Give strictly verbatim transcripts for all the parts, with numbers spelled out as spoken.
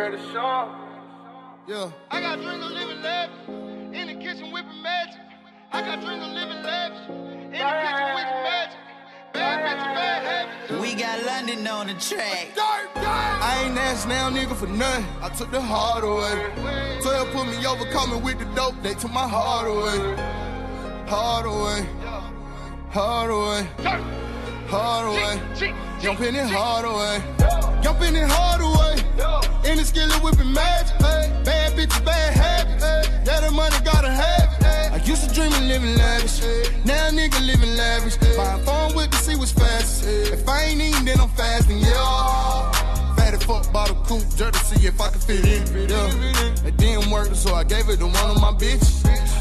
ready to show. Yeah. I got dreams of living lavish. In the kitchen whipping magic. I got dreams of living lavish. In the kitchen whipping magic. Bad bitch, bad habits. We got London on the track. Dirt, dirt. I ain't asked now, nigga, for nothing. I took the hard away. twelve put me over, coming with the dope. They took my heart away. Hard away. Hard away. Hard away. Jumping it hard away. Jumping it hard away. In the skillet whipping magic. Bad bitch, bad habits. That the money gotta have it. I used to dream of living lavish. Now a nigga living lavish. Buy a phone with to see what's fast. If I ain't eating, then I'm fasting. Yeah. Fatty fuck bottle coupe, jerk to see if I can fit in. Yeah. It didn't work, so I gave it to one of my bitches.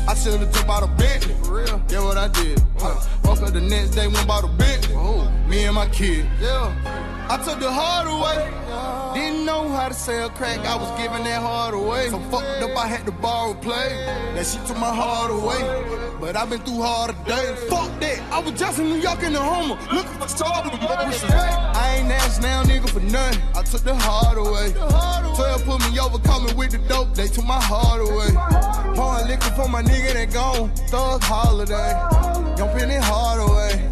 I should've took out a Bentley. Yeah, what I did. Huh. Woke up the next day, went bought a Bentley. Me and my kid. Yeah. I took the hard away. Didn't know how to sell crack. I was giving that hard away. So fucked up, I had to borrow play. That shit took my heart away. But I've been through harder days. Fuck that. I was just in New York in the Hummer. Looking for stars. I ain't asked now, nigga, for nothing. I took the hard away. twelve put me over, coming with the dope. They took my heart away. Pouring liquor for my nigga that gone. Thug holiday. Jumping it hard away.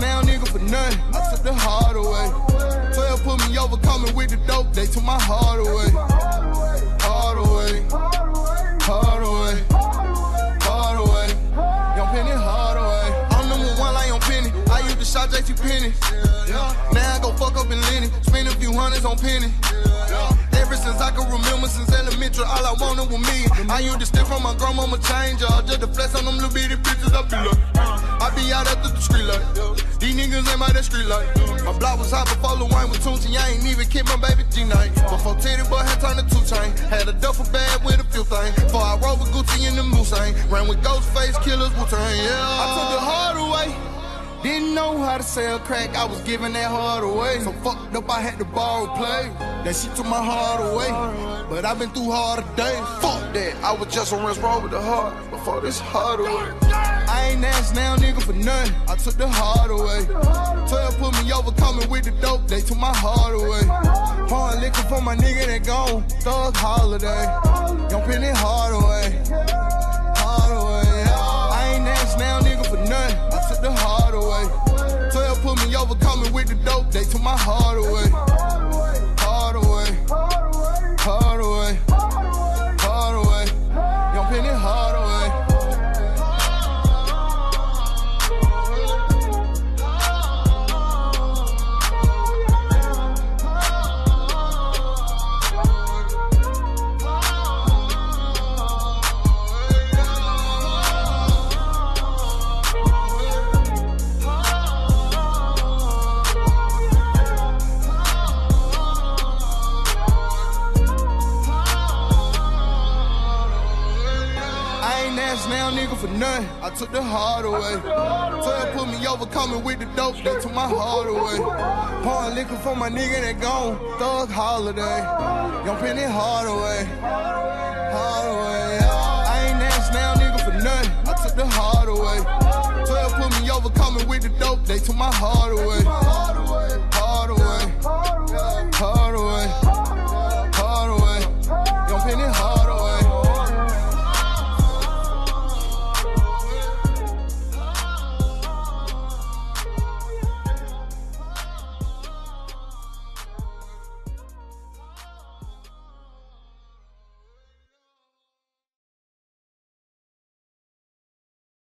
Now nigga for nothing, I took the hard away. twelve put me over, coming with the dope. They took my heart away. Hard away. Hard away. Hard away. Young Penny, hard away. I'm number one like Young Penny. I used to shot J T Penny. Now I go fuck up in Lenny. Spend a few hundreds on Penny. Ever since I can remember, since elementary, all I wanted was me. I used to steal from my grandmama change, y'all. Just to flex on them little bitty bitches, I be like, I be out after the street light. These niggas ain't by that street light. My block was hot before the wine with Tunchi. I ain't even kid my baby G nine. Before Tater Butt had turned to two chainz. Had a duffel bag with a few things. Before I rolled with Gucci in the Moosang. Ran with Ghostface, killers, Wu-Tang, yeah. I took the hard away. Didn't know how to sell crack, I was giving that hard away. So fucked up, I had to borrow play. That shit took my heart away. But I've been through harder days. Fuck that, I was just a rinse roll with the heart before this hard away. I ain't asked now, nigga, for nothing. I took the hard away. twelve put me over, coming with the dope. They took my heart away. Pouring liquor for my nigga that gone. Thug holiday. Jumping it hard away. Hard away. I ain't asked now, nigga, for nothing. I took the hard away. twelve put me over, coming with the dope. They took my heart away. Hard away. Hard away. Hard away. Young Penny, hard away. Now nigga for nothing, I took the hard away. twelve put me over, coming with the dope. They took my heart away. Pouring liquor for my nigga that gone. Thug holiday. Young Penny hard away. Hard away. I ain't asked now nigga for nothing, I took the hard away. twelve put me over, coming with the dope. They took my heart away.